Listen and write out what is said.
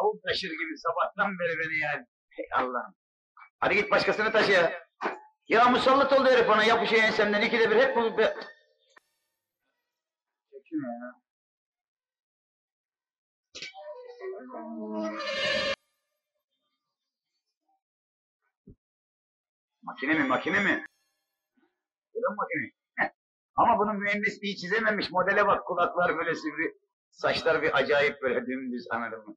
Tavuk taşır gibi sabahtan beri beni yani. Hey Allah'ım. Hadi git başkasını taşı ya. Ya musallat oldu herif bana, yapışıyor ensemden ikide bir hep bulup... Çekil ya. Makine mi? Öyle makine. Ama bunun mühendisliği çizememiş, modele bak, kulaklar böyle sivri, saçlar bir acayip böyle dümdüz, anladın mı?